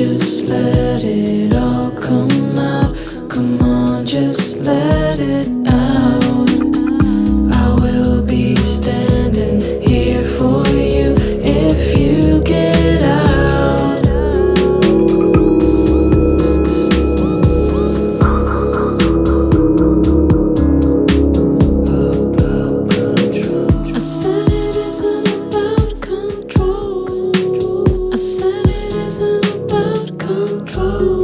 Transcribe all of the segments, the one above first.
just let it all come out. Come on, just let it out. I will be standing here for you if you get out. About control. I said it isn't about control. I said it isn't about control.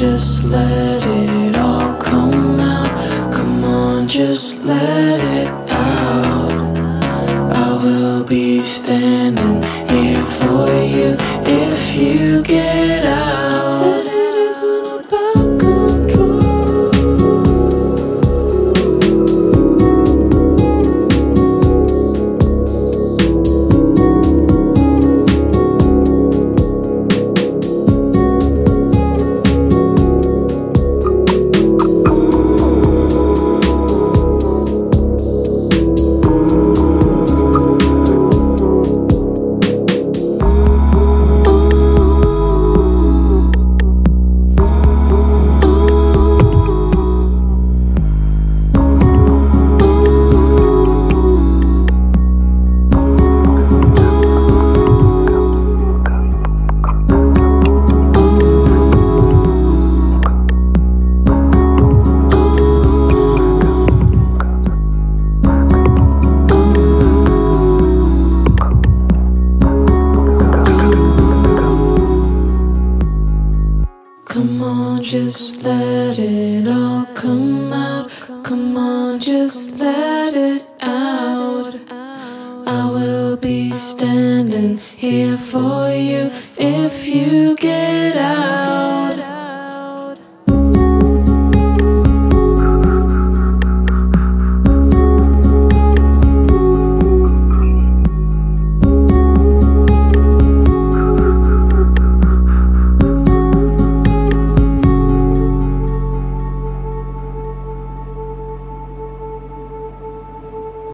Just let it all come out. Come on, just let it out. I will be standing here for you if you get out. I said it isn't about just let it all come out. Come on, just let it out. I will be standing here for you if you get